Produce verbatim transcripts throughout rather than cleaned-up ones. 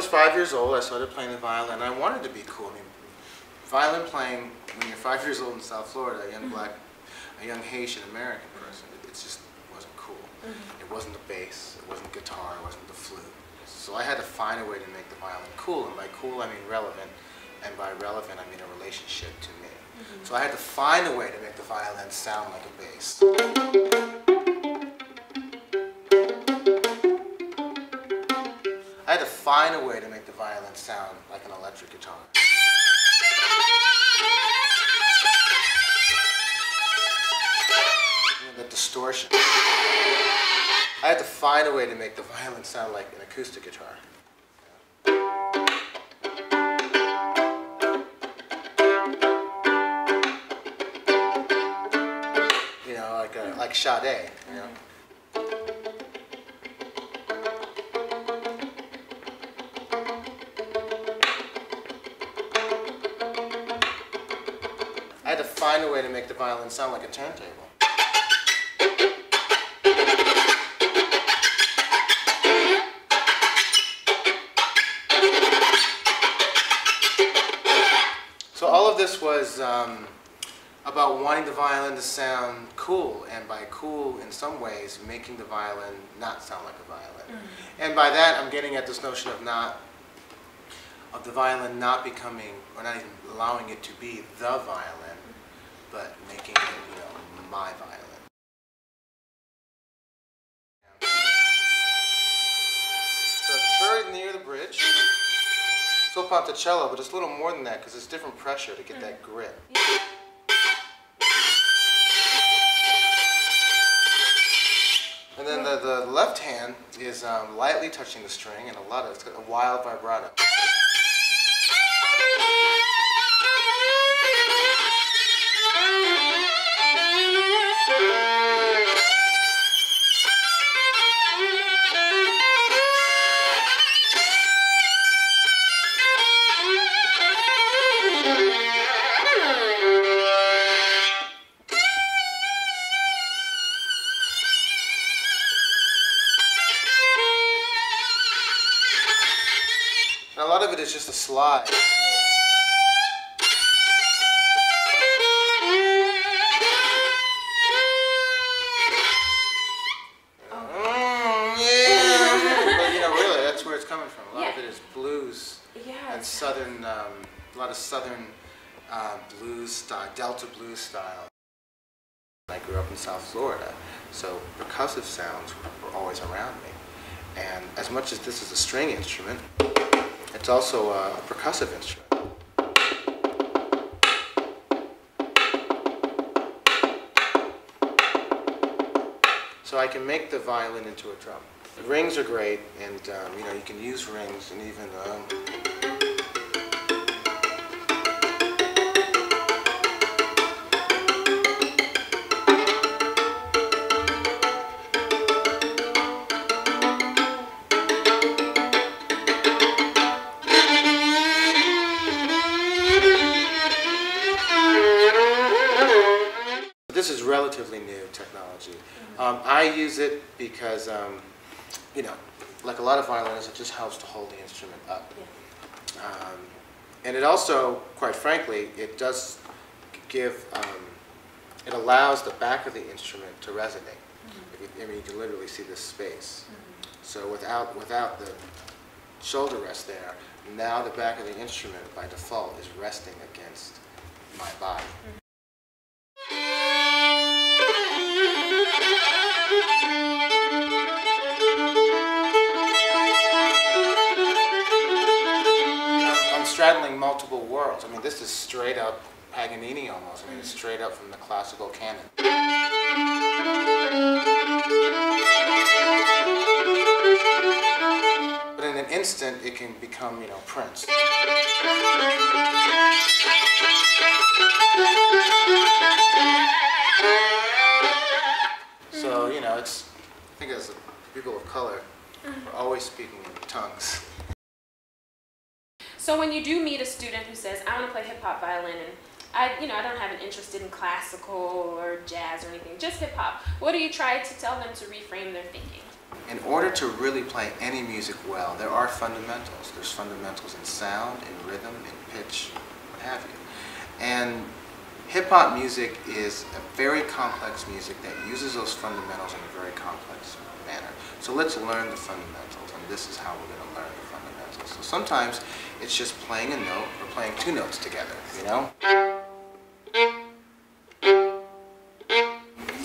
was five years old, I started playing the violin. I wanted to be cool. I mean, violin playing when you're five years old in South Florida, a young black, a young Haitian American person, it just wasn't cool. Mm-hmm. It wasn't the bass, it wasn't guitar, it wasn't the flute. So I had to find a way to make the violin cool, and by cool I mean relevant, and by relevant I mean a relationship to me. Mm-hmm. So I had to find a way to make the violin sound like a bass. I had to find a way to make the violin sound like an electric guitar. The distortion. I had to find a way to make the violin sound like an acoustic guitar. You know, like a, like Sade, you know. I had to find a way to make the violin sound like a turntable. So all of this was um, about wanting the violin to sound cool, and by cool, in some ways, making the violin not sound like a violin. Mm-hmm. And by that, I'm getting at this notion of not, of the violin not becoming, or not even allowing it to be the violin, but making it, you know, my violin. So third near the bridge. Still ponticello, but it's a little more than that because it's different pressure to get mm. that grip. Yeah. And then the, the left hand is um, lightly touching the string, and a lot of it's got a wild vibrato. A lot of it is just a slide. Oh. Mm, yeah. But you know, really, that's where it's coming from. A lot yeah. of it is blues yeah, and southern, um, a lot of southern uh, blues style, Delta blues style. I grew up in South Florida, so percussive sounds were always around me. And as much as this is a string instrument, it's also a percussive instrument. So I can make the violin into a drum. The rings are great, and um, you know, you can use rings, and even um, relatively new technology. Mm-hmm. um, I use it because, um, you know, like a lot of violinists, it just helps to hold the instrument up. Yeah. Um, and it also, quite frankly, it does give, um, it allows the back of the instrument to resonate. Mm-hmm. If you, I mean, you can literally see this space. Mm-hmm. So without, without the shoulder rest there, now the back of the instrument, by default, is resting against my body. Mm-hmm. Straddling multiple worlds. I mean, this is straight up Paganini almost. I mean, it's straight up from the classical canon. But in an instant, it can become, you know, Prince. So, you know, it's, I think as people of color, we're always speaking in tongues. So when you do meet a student who says, I want to play hip-hop violin, and I, you know, I don't have an interest in classical or jazz or anything, just hip-hop, what do you try to tell them to reframe their thinking? In order to really play any music well, there are fundamentals. There's fundamentals in sound, in rhythm, in pitch, what have you. And hip-hop music is a very complex music that uses those fundamentals in a very complex manner. So let's learn the fundamentals, and this is how we're going to learn the fundamentals. So sometimes it's just playing a note or playing two notes together, you know?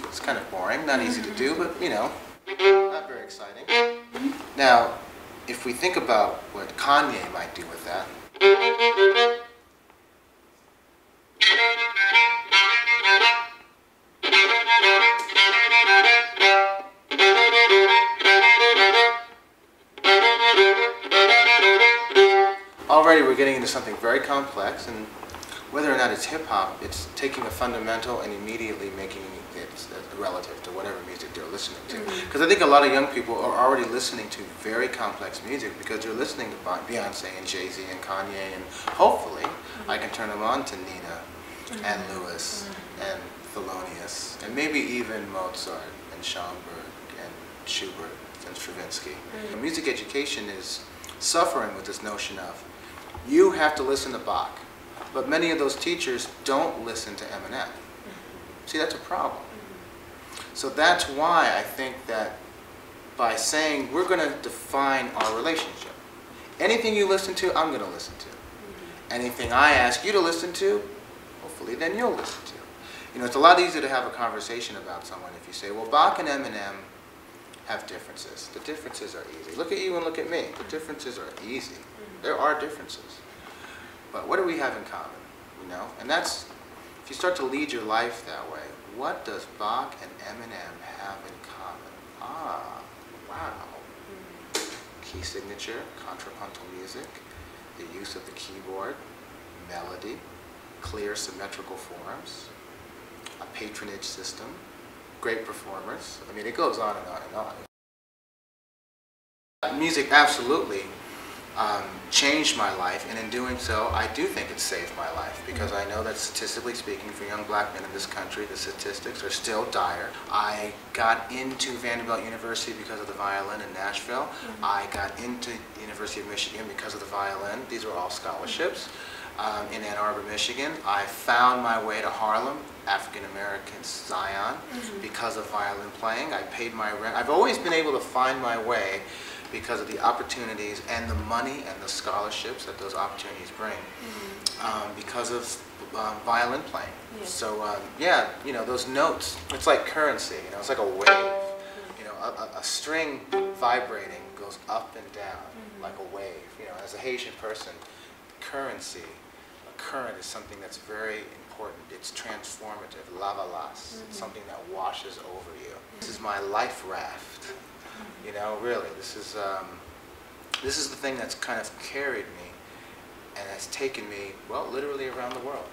It's kind of boring, not easy to do, but you know, not very exciting. Now, if we think about what Kanye might do with that, already we're getting into something very complex, and whether or not it's hip-hop, it's taking a fundamental and immediately making it relative to whatever music they're listening to. Because I think a lot of young people are already listening to very complex music because they're listening to Beyonce and Jay-Z and Kanye, and hopefully I can turn them on to Nina and Lewis and Thelonious and maybe even Mozart and Schomburg and Schubert and Stravinsky. Mm-hmm. Music education is suffering with this notion of you have to listen to Bach, but many of those teachers don't listen to Eminem. Mm-hmm. See, that's a problem. Mm-hmm. So that's why I think that by saying we're going to define our relationship. Anything you listen to, I'm going to listen to. Mm-hmm. Anything I ask you to listen to, hopefully then you'll listen to. You know, it's a lot easier to have a conversation about someone if you say, well, Bach and Eminem have differences. The differences are easy. Look at you and look at me. The differences are easy. There are differences. But what do we have in common? You know? And that's, if you start to lead your life that way, what does Bach and Eminem have in common? Ah, wow. Key signature, contrapuntal music, the use of the keyboard, melody, clear symmetrical forms, a patronage system, great performers. I mean, it goes on and on and on. Music absolutely um, changed my life, and in doing so, I do think it saved my life, because I know that statistically speaking, for young black men in this country, the statistics are still dire. I got into Vanderbilt University because of the violin in Nashville. Mm-hmm. I got into the University of Michigan because of the violin. These were all scholarships. Um, in Ann Arbor, Michigan. I found my way to Harlem, African-American Zion, mm-hmm. because of violin playing. I paid my rent. I've always been able to find my way because of the opportunities and the money and the scholarships that those opportunities bring, mm-hmm. um, because of um, violin playing. Yeah. So um, yeah, you know, those notes, it's like currency, you know, it's like a wave. Mm-hmm. You know, a, a string vibrating goes up and down, mm-hmm. like a wave. You know, as a Haitian person, currency, current is something that's very important. It's transformative, lavalas, mm-hmm. it's something that washes over you. Mm-hmm. This is my life raft, mm-hmm. you know, really. This is, um, this is the thing that's kind of carried me and has taken me, well, literally around the world.